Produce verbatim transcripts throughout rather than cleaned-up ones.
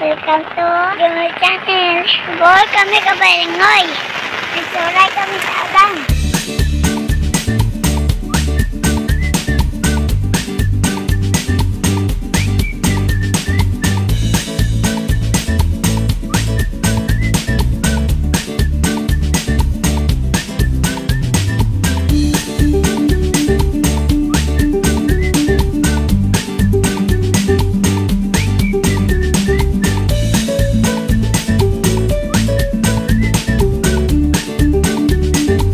Welcome to my channel. Bor kami ka Balingoy. Nagsuray kami sa agang. Thank you.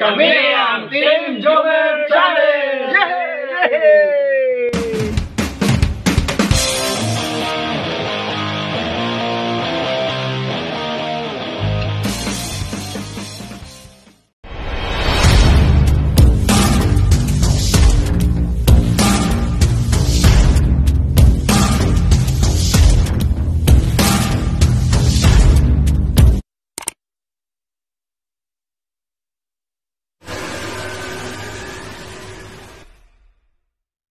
Come here.